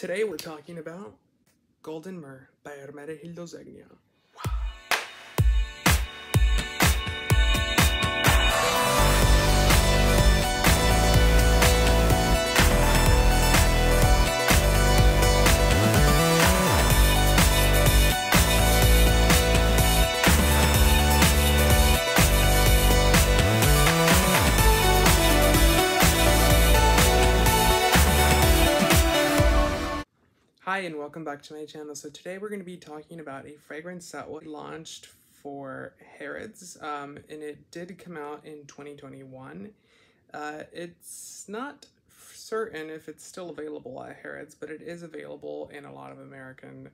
Today we're talking about Golden Myrrh by Ermenegildo Zegna. Hi and welcome back to my channel. So today we're going to be talking about a fragrance that was launched for Harrods and it did come out in 2021. It's not certain if it's still available at Harrods, but it is available in a lot of American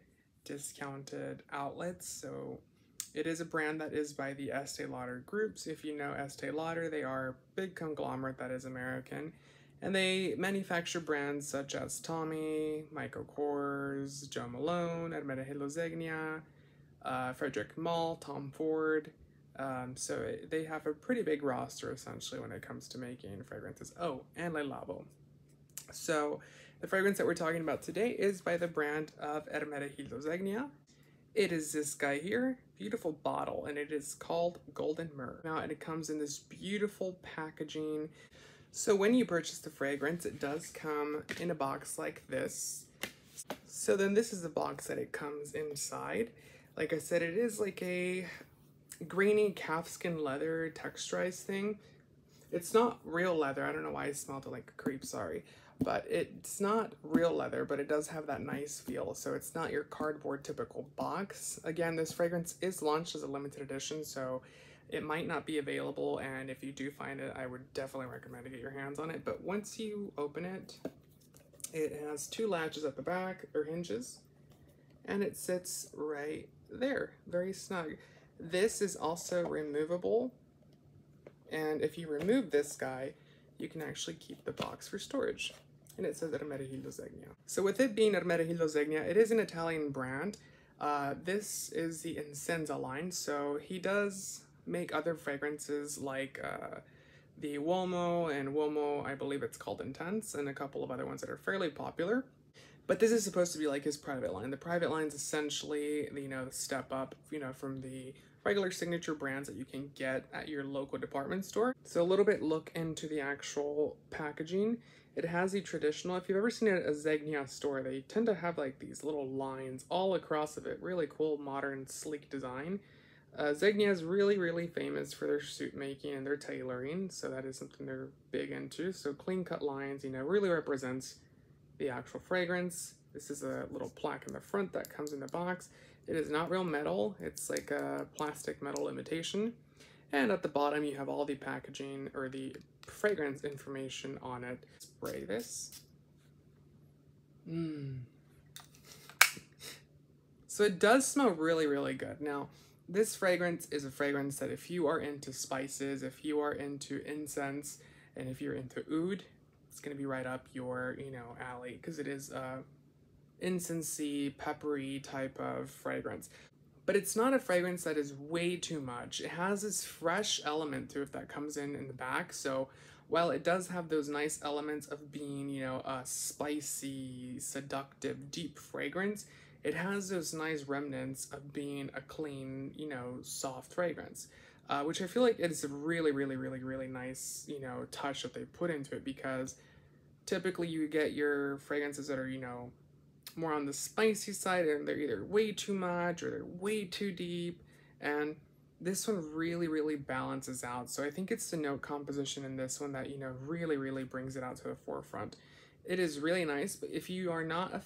discounted outlets. So it is a brand that is by the Estee Lauder groups. If you know Estee Lauder, they are a big conglomerate that is American. And they manufacture brands such as Tommy, Michael Kors, Joe Malone, Ermenegildo Zegna, Frederic Malle, Tom Ford. So they have a pretty big roster essentially when it comes to making fragrances. Oh, and Le Labo. So the fragrance that we're talking about today is by the brand of Ermenegildo Zegna. It is this guy here, beautiful bottle, and it is called Golden Myrrh. Now, and it comes in this beautiful packaging. So when you purchase the fragrance, it does come in a box like this. So then this is the box that it comes inside. Like I said, it is like a grainy calfskin leather texturized thing. It's not real leather. I don't know why I smelled it like a creep, sorry. But it's not real leather, but it does have that nice feel. So it's not your cardboard typical box. Again, this fragrance is launched as a limited edition, so it might not be available, and if you do find it, I would definitely recommend to get your hands on it. But once you open it, it has two latches at the back, or hinges, and it sits right there, very snug. This is also removable, and if you remove this guy, you can actually keep the box for storage. And it says Ermenegildo Zegna. So with it being Ermenegildo Zegna, it is an Italian brand. This is the Incenza line, so he does make other fragrances like the Uomo and Uomo, I believe it's called Intense, and a couple of other ones that are fairly popular. But this is supposed to be like his private line. The private line is essentially, you know, the step up, you know, from the regular signature brands that you can get at your local department store. So a little bit look into the actual packaging. It has the traditional, if you've ever seen it at a Zegna store, they tend to have like these little lines all across of it. Really cool, modern, sleek design. Zegna is really, really famous for their suit making and their tailoring, so that is something they're big into. So clean cut lines, you know, really represents the actual fragrance. This is a little plaque in the front that comes in the box. It is not real metal, it's like a plastic metal imitation. And at the bottom you have all the packaging or the fragrance information on it. Spray this. So it does smell really, really good. Now, this fragrance is a fragrance that if you are into spices, if you are into incense, and if you're into oud, it's going to be right up your, you know, alley, because it is a incensey, peppery type of fragrance. But it's not a fragrance that is way too much. It has this fresh element to it that comes in the back. So while it does have those nice elements of being, you know, a spicy, seductive, deep fragrance, it has those nice remnants of being a clean, you know, soft fragrance, which I feel like it's a really, really, really, really nice, you know, touch that they put into it, because typically you get your fragrances that are, you know, more on the spicy side, and they're either way too much or they're way too deep. And this one really, really balances out. So I think it's the note composition in this one that, you know, really, really brings it out to the forefront. It is really nice, but if you are not a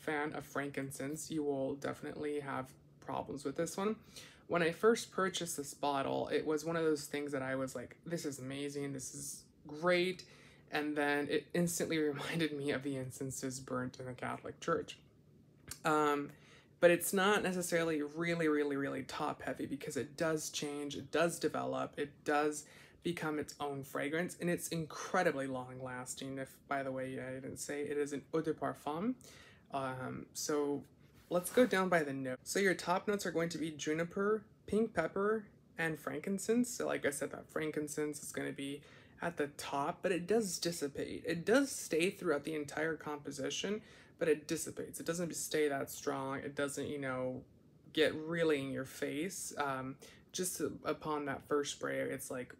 fan of frankincense, you will definitely have problems with this one. When I first purchased this bottle, it was one of those things that I was like, this is amazing, this is great. And then it instantly reminded me of the incenses burnt in the Catholic Church. But it's not necessarily really, really, really top heavy, because it does change, it does develop, it does become its own fragrance, and it's incredibly long lasting. If, by the way, I didn't say, it is an eau de parfum. So let's go down by the note. So your top notes are going to be juniper, pink pepper, and frankincense. So like I said, that frankincense is going to be at the top, but it does dissipate. It does stay throughout the entire composition, but it dissipates. It doesn't stay that strong. It doesn't, you know, get really in your face. Just upon that first spray, it's like,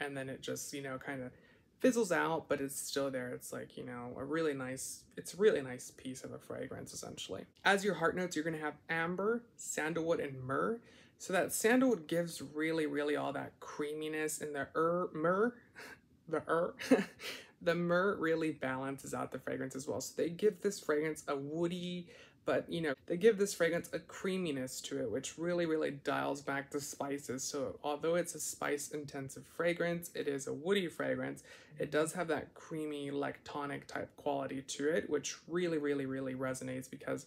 and then it just, you know, kind of fizzles out, but it's still there. It's like, you know, it's a really nice piece of a fragrance, essentially. As your heart notes, you're going to have amber, sandalwood, and myrrh. So that sandalwood gives really, really all that creaminess, and the myrrh really balances out the fragrance as well. So they give this fragrance a woody, but, you know, they give this fragrance a creaminess to it, which really, really dials back the spices. So although it's a spice-intensive fragrance, it is a woody fragrance. It does have that creamy, like tonic type quality to it, which really, really, really resonates because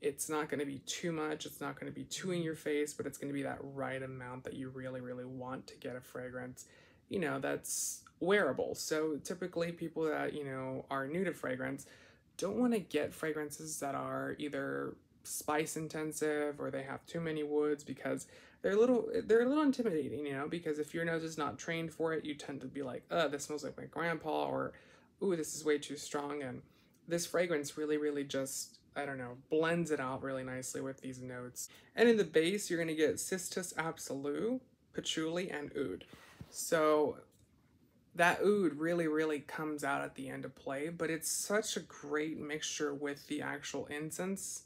it's not going to be too much. It's not going to be too in your face, but it's going to be that right amount that you really, really want to get a fragrance, you know, that's wearable. So typically people that, you know, are new to fragrance don't want to get fragrances that are either spice intensive or they have too many woods, because they're a little intimidating, you know, because if your nose is not trained for it, you tend to be like, oh, this smells like my grandpa, or ooh, this is way too strong. And this fragrance really, really just, I don't know, blends it out really nicely with these notes. And in the base, you're going to get Cistus Absolue, Patchouli, and Oud. So that oud really, really comes out at the end of play, but it's such a great mixture with the actual incense.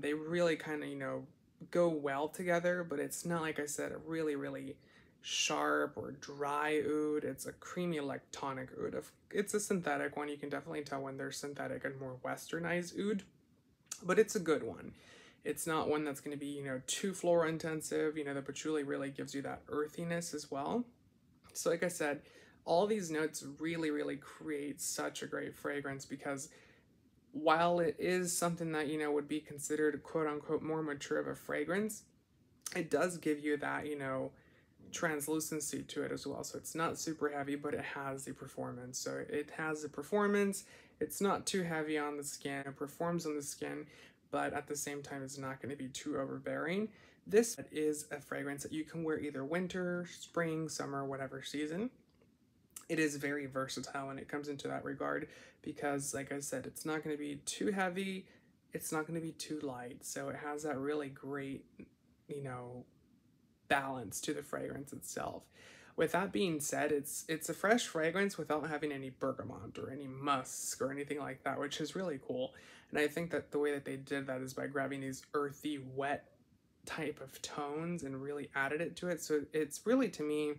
They really kind of, you know, go well together, but it's not, like I said, a really, really sharp or dry oud. It's a creamy, like tonic oud. It's a synthetic one. You can definitely tell when they're synthetic and more westernized oud, but it's a good one. It's not one that's going to be, you know, too floral intensive. You know, the patchouli really gives you that earthiness as well. So like I said, all these notes really, really create such a great fragrance, because while it is something that, you know, would be considered quote unquote more mature of a fragrance, it does give you that, you know, translucency to it as well. So it's not super heavy, but it has the performance. So it has the performance. It's not too heavy on the skin. It performs on the skin, but at the same time, it's not going to be too overbearing. This is a fragrance that you can wear either winter, spring, summer, whatever season. It is very versatile when it comes into that regard, because like I said, it's not going to be too heavy. It's not going to be too light. So it has that really great, you know, balance to the fragrance itself. With that being said, it's a fresh fragrance without having any bergamot or any musk or anything like that, which is really cool. And I think that the way that they did that is by grabbing these earthy, wet type of tones and really added it to it. So it's really, to me,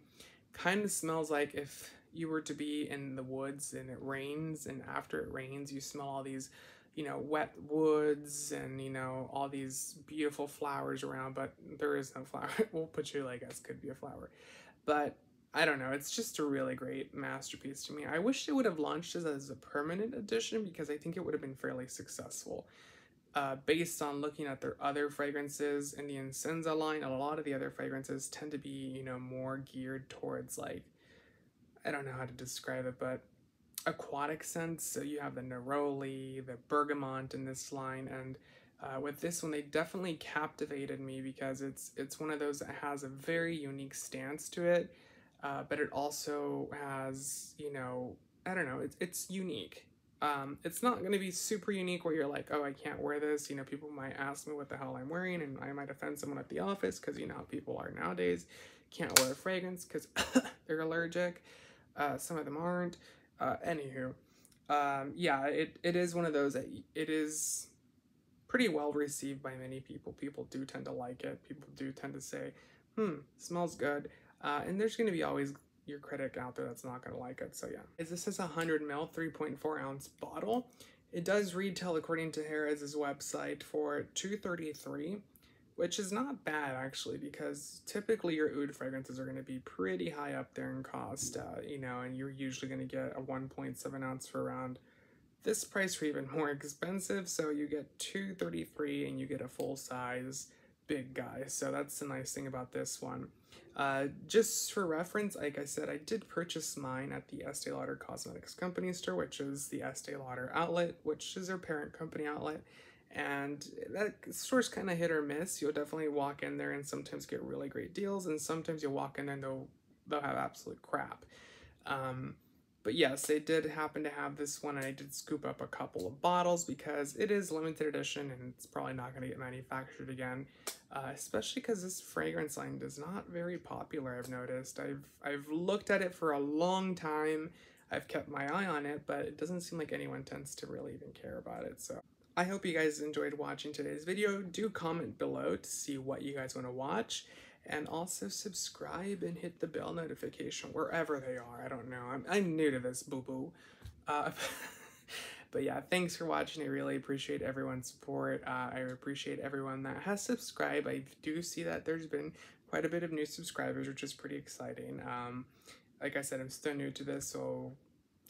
kind of smells like if you were to be in the woods and it rains, and after it rains, you smell all these, you know, wet woods and, you know, all these beautiful flowers around, but there is no flower. Well, patchouli, I guess, could be a flower, but I don't know. It's just a really great masterpiece to me. I wish they would have launched this as a permanent edition, because I think it would have been fairly successful. Based on looking at their other fragrances in the Incenza line, a lot of the other fragrances tend to be, you know, more geared towards, like, I don't know how to describe it, but aquatic scents. So you have the neroli, the bergamot in this line, and with this one, they definitely captivated me, because it's one of those that has a very unique stance to it, but it also has, you know, I don't know, it's unique. It's not going to be super unique where you're like, oh, I can't wear this. You know, people might ask me what the hell I'm wearing, and I might offend someone at the office, because you know how people are nowadays. Can't wear a fragrance because they're allergic. Some of them aren't. Anywho, yeah, it is one of those that it is pretty well received by many people. People do tend to like it. People do tend to say, smells good. And there's going to be always your critic out there that's not going to like it. So yeah, this is a 100 ml, 3.4 ounce bottle. It does retail, according to Harrods' website, for $233, which is not bad actually, because typically your oud fragrances are going to be pretty high up there in cost, you know, and you're usually going to get a 1.7 ounce for around this price, or even more expensive. So you get $233 and you get a full size big guy. So that's the nice thing about this one. Just for reference, like I said, I did purchase mine at the Estee Lauder Cosmetics Company store, which is the Estee Lauder outlet, which is their parent company outlet. And that store's kind of hit or miss. You'll definitely walk in there and sometimes get really great deals, and sometimes you'll walk in and they'll have absolute crap. But yes, it did happen to have this one, and I did scoop up a couple of bottles because it is limited edition and it's probably not going to get manufactured again, especially because this fragrance line is not very popular, I've noticed. I've looked at it for a long time, I've kept my eye on it, but it doesn't seem like anyone tends to really even care about it, so. I hope you guys enjoyed watching today's video. Do comment below to see what you guys want to watch. And also subscribe and hit the bell notification wherever they are. I don't know. I'm new to this boo-boo. But yeah, thanks for watching. I really appreciate everyone's support. I appreciate everyone that has subscribed. I do see that there's been quite a bit of new subscribers, which is pretty exciting. Like I said, I'm still new to this, so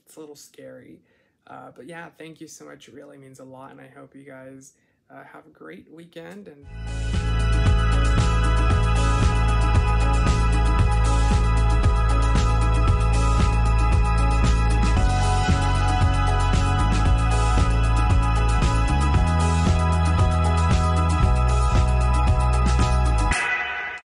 it's a little scary. But yeah, thank you so much. It really means a lot, and I hope you guys have a great weekend. And